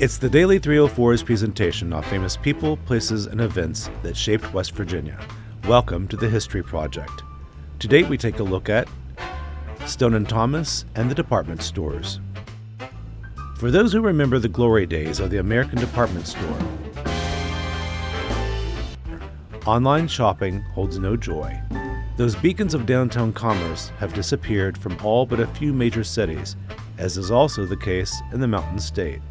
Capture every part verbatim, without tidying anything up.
It's the Daily three oh four's presentation of famous people, places, and events that shaped West Virginia. Welcome to the History Project. Today we take a look at Stone and Thomas and the department stores. For those who remember the glory days of the American department store, online shopping holds no joy. Those beacons of downtown commerce have disappeared from all but a few major cities, as is also the case in the Mountain State.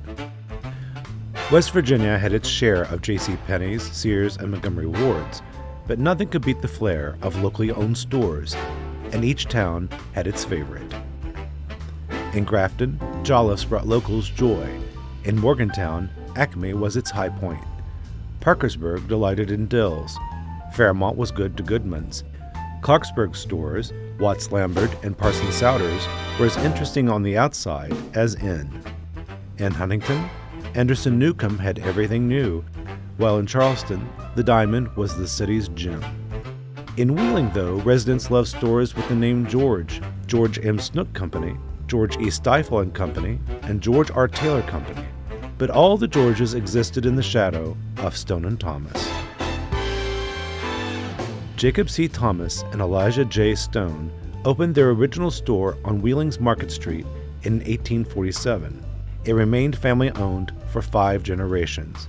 West Virginia had its share of J C. Penney's, Sears, and Montgomery Wards, but nothing could beat the flair of locally owned stores, and each town had its favorite. In Grafton, Jolliffe's brought locals joy. In Morgantown, Acme was its high point. Parkersburg delighted in Dill's. Fairmont was good to Goodman's. Clarksburg stores, Watts Lambert and Parsons Souders, were as interesting on the outside as in. In Huntington, Anderson Newcomb had everything new, while in Charleston, the Diamond was the city's gem. In Wheeling, though, residents loved stores with the name George, George M. Snook Company, George E. Steifel and Company, and George R. Taylor Company. But all the Georges existed in the shadow of Stone and Thomas. Jacob C. Thomas and Elijah J. Stone opened their original store on Wheeling's Market Street in eighteen forty-seven. It remained family-owned for five generations.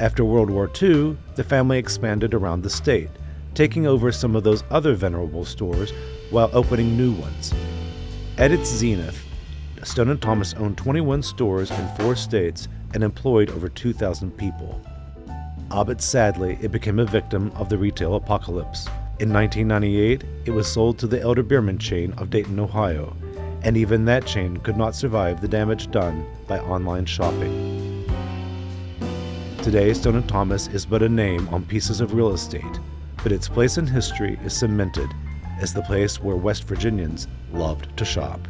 After World War Two, the family expanded around the state, taking over some of those other venerable stores while opening new ones. At its zenith, Stone and Thomas owned twenty-one stores in four states and employed over two thousand people. Ah, but sadly, it became a victim of the retail apocalypse. In nineteen ninety-eight, it was sold to the Elder Beerman chain of Dayton, Ohio, and even that chain could not survive the damage done by online shopping. Today, Stone and Thomas is but a name on pieces of real estate, but its place in history is cemented as the place where West Virginians loved to shop.